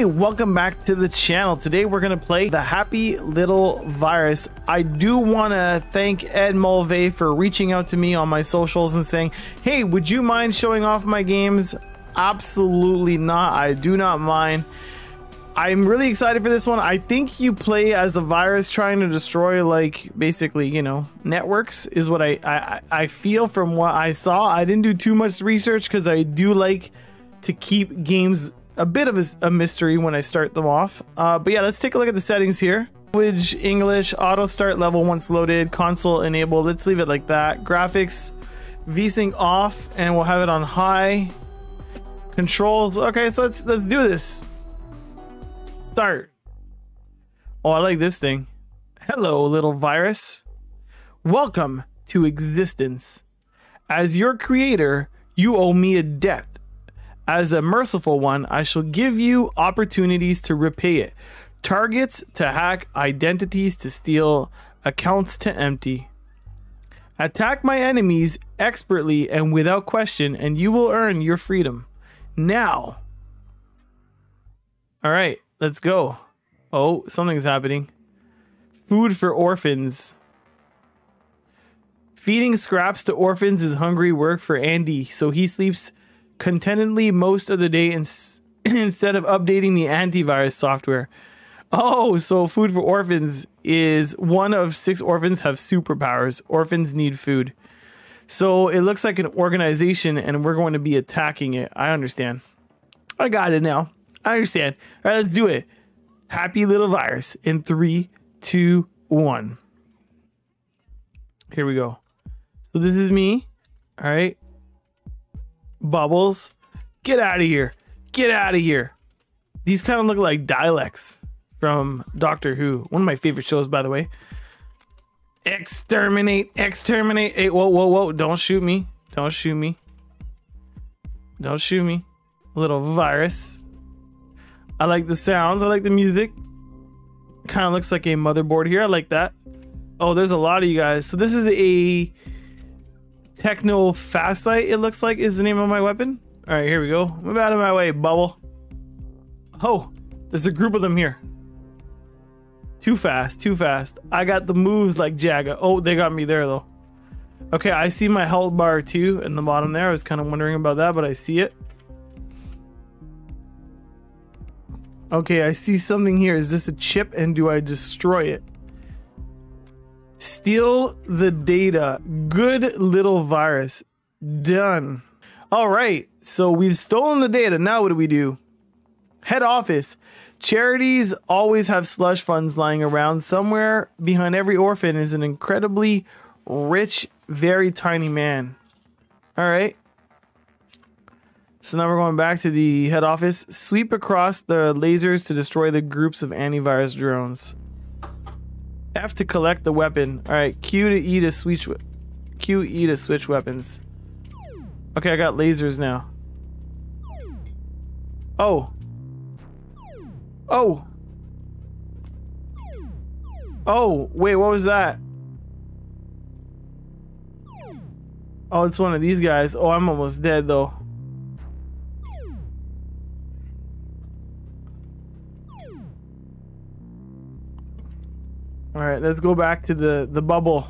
Hey, welcome back to the channel. Today we're gonna play The Happy Little Virus. I do want to thank Ed Mulvey for reaching out to me on my socials and saying, hey, would you mind showing off my games? Absolutely not. I do not mind. I'm really excited for this one. I think you play as a virus trying to destroy, like, basically, you know, networks is what I feel from what I saw. I didn't do too much research because I do like to keep games a bit of a mystery when I start them off. But yeah, let's take a look at the settings here. Language, English, auto start level once loaded, console enabled. Let's leave it like that. Graphics, VSync off, and we'll have it on high. Controls. Okay, so let's do this. Start. Oh, I like this thing. Hello, little virus. Welcome to existence. As your creator, you owe me a debt. As a merciful one, I shall give you opportunities to repay it. Targets to hack, identities to steal, accounts to empty. Attack my enemies expertly and without question, and you will earn your freedom. Now. All right. Let's go. Oh, something's happening. Food for orphans. Feeding scraps to orphans is hungry work for Andy, so he sleeps contentedly most of the day instead of updating the antivirus software. Oh, so food for orphans is one of 6 orphans have superpowers. Orphans need food. So it looks like an organization, and we're going to be attacking it. I understand. I got it now. I understand. All right, let's do it. Happy Little Virus in 3, 2, 1. Here we go. So this is me. All right. Bubbles. Get out of here. Get out of here. These kind of look like dialects from Doctor Who. One of my favorite shows, by the way. Exterminate. Exterminate. Hey, whoa, whoa, whoa. Don't shoot me. Don't shoot me. Don't shoot me. Little virus. I like the sounds. I like the music. Kind of looks like a motherboard here. I like that. Oh, there's a lot of you guys. So this is a Techno Facite, it looks like, is the name of my weapon. All right, here we go. Move out of my way, bubble. Oh, there's a group of them here. Too fast, too fast. I got the moves like Jagga. Oh, they got me there, though. Okay, I see my health bar, too, in the bottom there. I was kind of wondering about that, but I see it. Okay, I see something here. Is this a chip, and do I destroy it? Steal the data. Good little virus. Done. All right, so we've stolen the data. Now what do we do? Head office. Charities always have slush funds lying around. Somewhere behind every orphan is an incredibly rich, very tiny man. All right. So now we're going back to the head office. Sweep across the lasers to destroy the groups of antivirus drones. F to collect the weapon. All right, Q to E to switch. Q, E to switch weapons. Okay, I got lasers now. Oh. Oh. Oh, wait, what was that? Oh, it's one of these guys. Oh, I'm almost dead though. All right, let's go back to the bubble.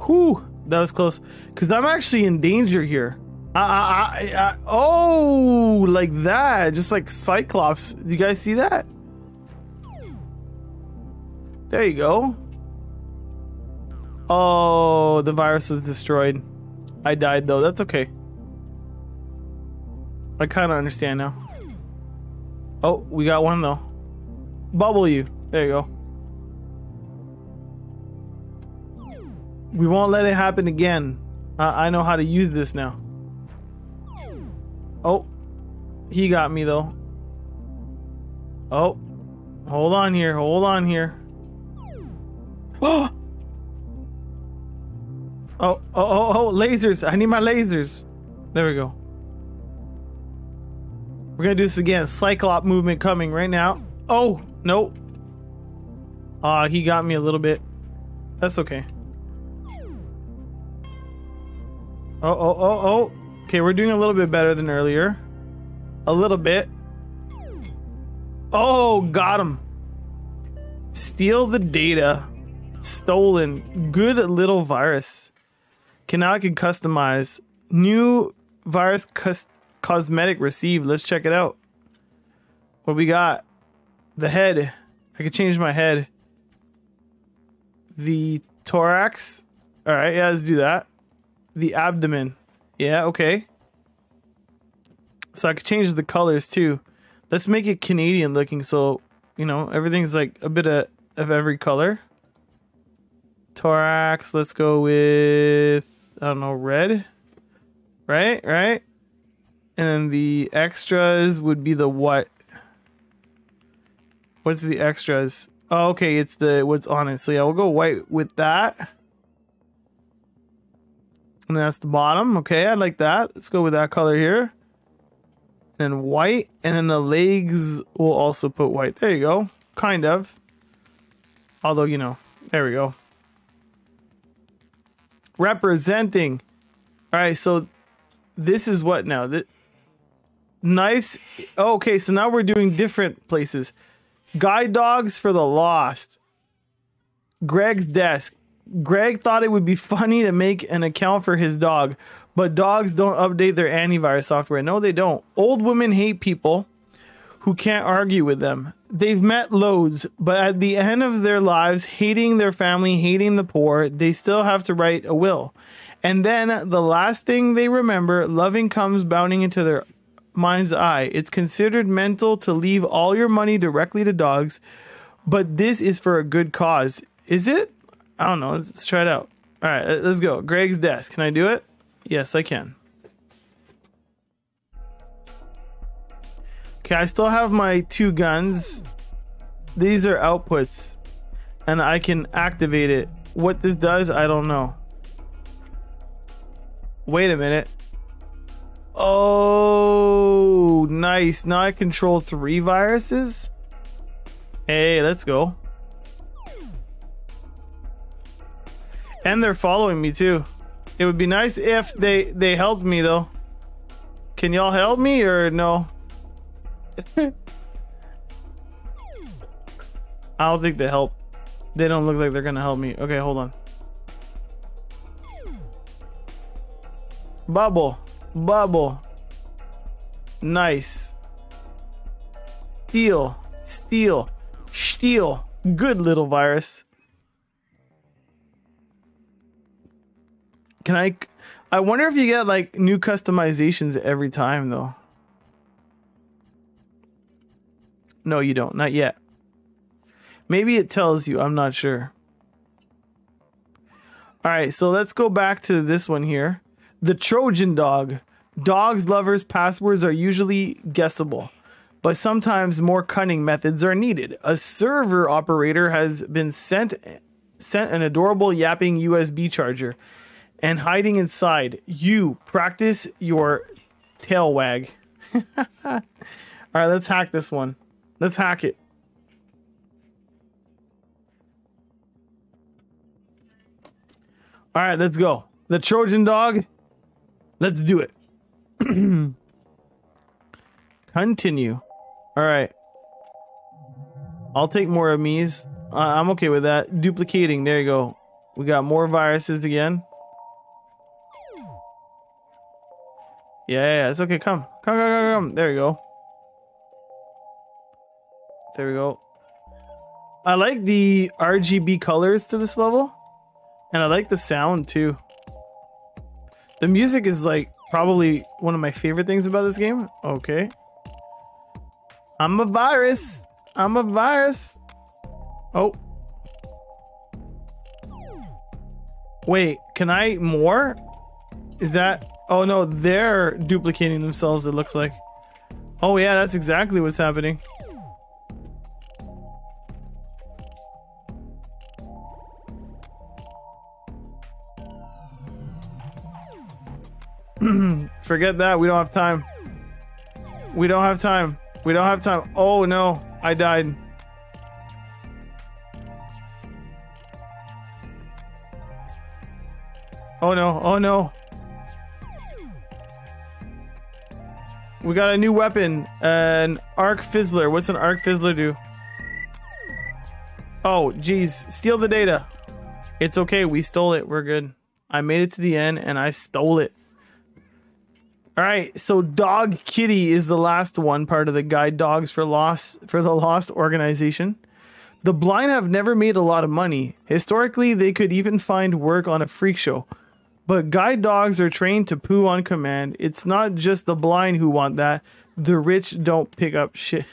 Whew, that was close. Because I'm actually in danger here. Oh, like that. Just like Cyclops. Do you guys see that? There you go. Oh, the virus was destroyed. I died, though. That's okay. I kind of understand now. Oh, we got one though. Bubble you. There you go. We won't let it happen again. I know how to use this now. Oh, he got me though. Oh, hold on here. Hold on here. Oh, oh, oh, oh, lasers. I need my lasers. There we go. We're gonna do this again. Cyclops movement coming right now. Oh, nope. Ah, he got me a little bit. That's okay. Oh, oh, oh, oh. Okay, we're doing a little bit better than earlier. A little bit. Oh, got him. Steal the data. Stolen. Good little virus. Okay, now I can customize. New virus cosmetic received. Let's check it out. What we got? The head. I could change my head. The thorax. Alright, yeah, let's do that. The abdomen. Yeah, okay. So I could change the colors too. Let's make it Canadian looking, so, you know, everything's like a bit of every color. Thorax, let's go with, I don't know, red. Right, right? And then the extras would be the what? What's the extras? Oh, okay, it's the what's on it. So yeah, we'll go white with that. And that's the bottom. Okay, I like that. Let's go with that color here. And white. And then the legs will also put white. There you go. Kind of. Although, you know. There we go. Representing. Alright, so this is what now? Nice. Oh, okay, so now we're doing different places. Guide dogs for the lost. Greg's desk. Greg thought it would be funny to make an account for his dog, but dogs don't update their antivirus software. No, they don't. Old women hate people who can't argue with them. They've met loads, but at the end of their lives, hating their family, hating the poor, they still have to write a will. And then the last thing they remember, loving comes bounding into their mind's eye. It's considered mental to leave all your money directly to dogs, but this is for a good cause. Is it? I don't know. Let's try it out. All right, let's go. Greg's desk. Can I do it? Yes, I can. Okay, I still have my two guns. These are outputs, and I can activate it. What this does, I don't know. Wait a minute. Oh, nice. Now I control 3 viruses. Hey, let's go. And they're following me too. It would be nice if they helped me though. Can y'all help me or no? I don't think they help. They don't look like they're gonna help me. Okay, hold on. Bubble. Bubble. Nice. Steal. Steal. Steal. Good little virus. Can I wonder if you get like new customizations every time though. No, you don't. Not yet. Maybe it tells you. I'm not sure. All right, so let's go back to this one here. The Trojan dog. Dogs' lovers' passwords are usually guessable, but sometimes more cunning methods are needed. A server operator has been sent an adorable yapping USB charger. And hiding inside, you practice your tail wag. All right, let's hack this one. Let's hack it. All right, let's go. The Trojan dog. Let's do it. Continue. All right. I'll take more of me's. I'm okay with that. Duplicating. There you go. We got more viruses again. Yeah, it's okay. Come. Come, come, come, come. There we go. There we go. I like the RGB colors to this level. And I like the sound too. The music is like probably one of my favorite things about this game. Okay. I'm a virus. I'm a virus. Oh. Wait, can I eat more? Is that... Oh no, they're duplicating themselves, it looks like. Oh yeah, that's exactly what's happening. Forget that, we don't have time. We don't have time. We don't have time. Oh no, I died. Oh no, oh no. We got a new weapon, an arc fizzler. What's an arc fizzler do? Oh, geez. Steal the data. It's okay. We stole it. We're good. I made it to the end and I stole it. All right. So Dog Kitty is the last one, part of the Guide Dogs for the Lost organization. The blind have never made a lot of money. Historically, they could even find work on a freak show. But guide dogs are trained to poo on command. It's not just the blind who want that. The rich don't pick up shit.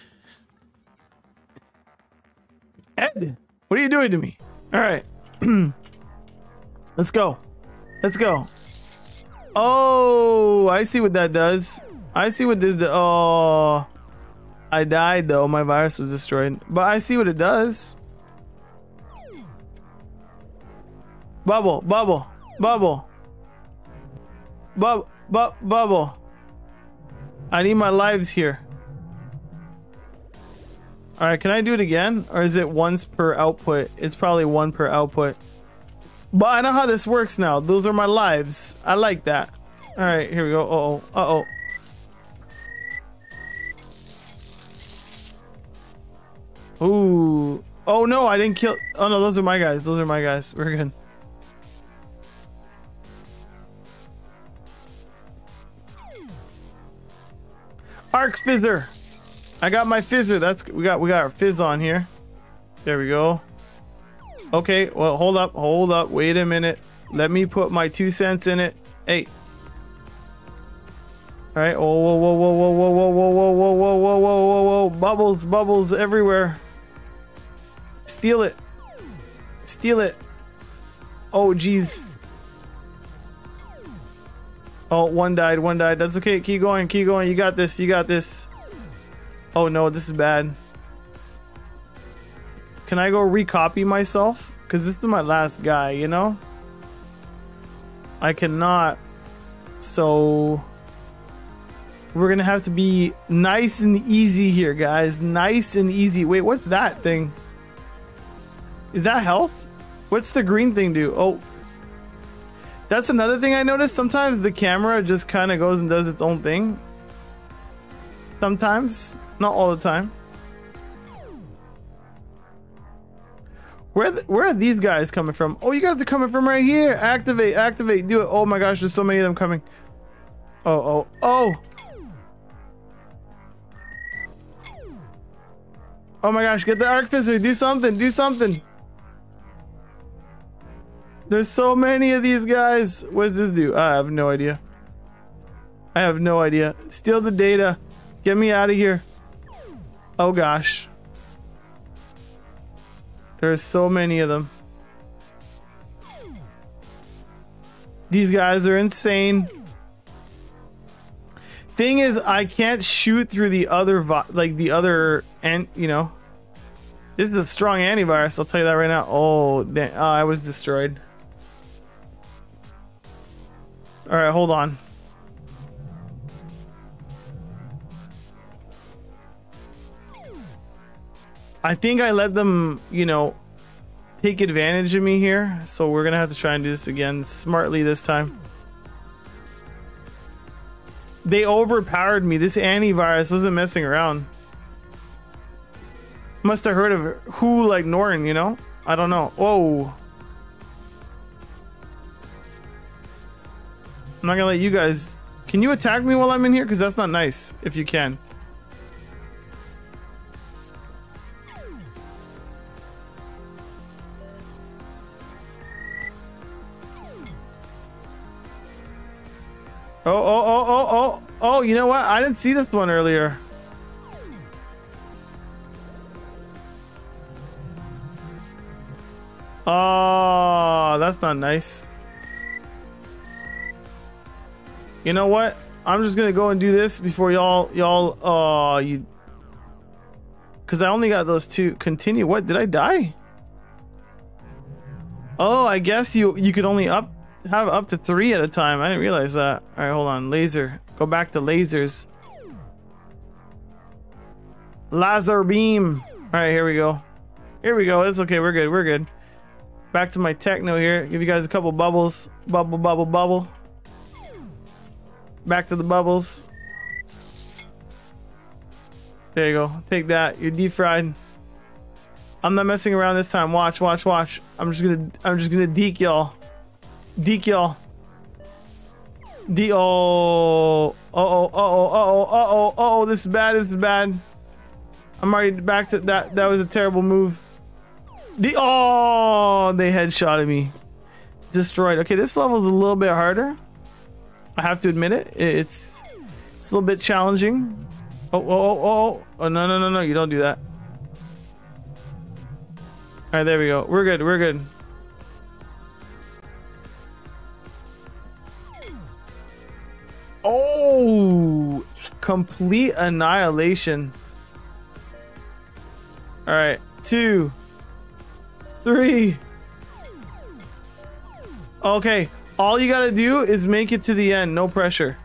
Ed, what are you doing to me? All right. Let's go. Let's go. Oh, I see what that does. I see what this does. Oh, I died though. My virus was destroyed. But I see what it does. Bubble, bubble, bubble. Bubble. I need my lives here. All right, can I do it again? Or is it once per output? It's probably one per output. But I know how this works now. Those are my lives. I like that. All right, here we go. Uh-oh. Uh-oh. Ooh. Oh no, I didn't kill. Oh no, those are my guys. Those are my guys. We're good. Arc Fizzer. I got my Fizzer. That's we got our Fizz on here. There we go. Okay, well hold up. Wait a minute. Let me put my 2 cents in it. Hey. All right. Oh, whoa. Bubbles everywhere. Steal it. Oh, jeez. Oh, one died. That's okay. Keep going. You got this. Oh no, this is bad. Can I go recopy myself? Because this is my last guy, you know? I cannot. So we're gonna have to be nice and easy here, guys. Nice and easy. Wait, what's that thing? Is that health? What's the green thing do? Oh, that's another thing I noticed. Sometimes the camera just kind of goes and does its own thing. Sometimes, not all the time. Where are these guys coming from? Oh, you guys are coming from right here. Activate, do it. Oh my gosh, there's so many of them coming. Oh. Oh my gosh, get the arc fizzler. Do something. There's so many of these guys. What does this do? I have no idea. Steal the data. Get me out of here. Oh gosh. There's so many of them. These guys are insane. Thing is, I can't shoot through the other, you know. This is a strong antivirus, I'll tell you that right now. Oh, damn. Oh, I was destroyed. All right, hold on. I think I let them, you know, take advantage of me here. So we're gonna have to try and do this again smartly this time. They overpowered me. This antivirus wasn't messing around. Must have heard of who like Norton, you know? I don't know. Whoa. I'm not gonna let you guys. Can you attack me while I'm in here? Because that's not nice if you can. Oh. Oh, you know what? I didn't see this one earlier. Oh, that's not nice. You know what? I'm just going to go and do this before y'all, oh, you. Because I only got those two. Continue. What? Did I die? Oh, I guess you could only have up to 3 at a time. I didn't realize that. All right, hold on. Laser. Go back to lasers. Laser beam. All right, here we go. It's okay. We're good. Back to my techno here. Give you guys a couple bubbles. Bubble. Back to the bubbles. There you go. Take that. You're deep fried. I'm not messing around this time. Watch, watch, watch. I'm just gonna deke y'all. Deke y'all. Oh, oh, this is bad, this is bad. I'm already back to that. That was a terrible move. Oh, they headshotted me. Destroyed. Okay, this level's a little bit harder. I have to admit it. It's a little bit challenging. Oh, no, you don't do that. All right, there we go. We're good, we're good. Oh, complete annihilation. All right, 2, 3. Okay, all you gotta do is make it to the end. No pressure.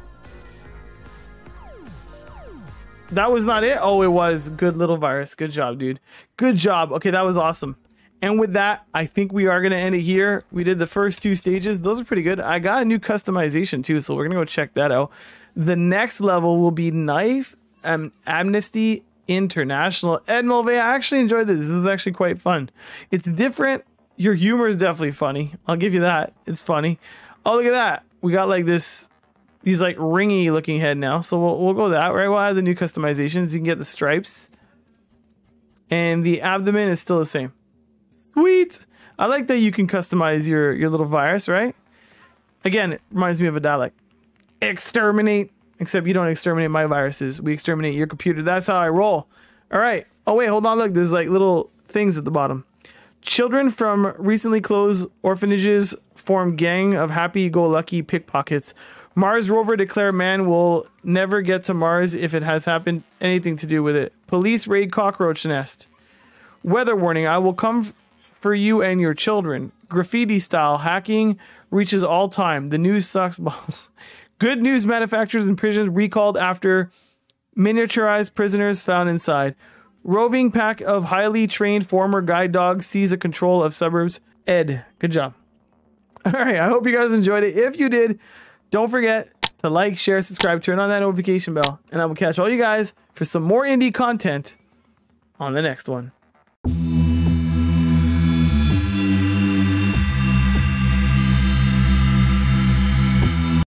That was not it. Oh, it was. Good little virus. Good job, dude. Good job. Okay, that was awesome. And with that, I think we are going to end it here. We did the first 2 stages. Those are pretty good. I got a new customization too, so we're going to go check that out. The next level will be Knife Amnesty International. Ed Mulvey, I actually enjoyed this. This is actually quite fun. It's different. Your humor is definitely funny. I'll give you that. It's funny. Oh, look at that. We got like this, these like ringy looking head now. So we'll go with that, right? We'll add the new customizations. You can get the stripes. And the abdomen is still the same. Sweet! I like that you can customize your little virus, right? Again, it reminds me of a dialect. Exterminate! Except you don't exterminate my viruses. We exterminate your computer. That's how I roll. Alright. Oh wait, hold on, look. There's like little things at the bottom. Children from recently closed orphanages form gang of happy-go-lucky pickpockets. Mars rover declare man will never get to Mars if it has happened anything to do with it. Police raid cockroach nest. Weather warning, I will come for you and your children. Graffiti style hacking reaches all time. The news sucks balls. Good news, manufacturers in prisons recalled after miniaturized prisoners found inside. Roving pack of highly trained former guide dogs seize a control of suburbs. Ed, good job. All right, I hope you guys enjoyed it. If you did, don't forget to like, share, subscribe, turn on that notification bell, and I will catch all you guys for some more indie content on the next one.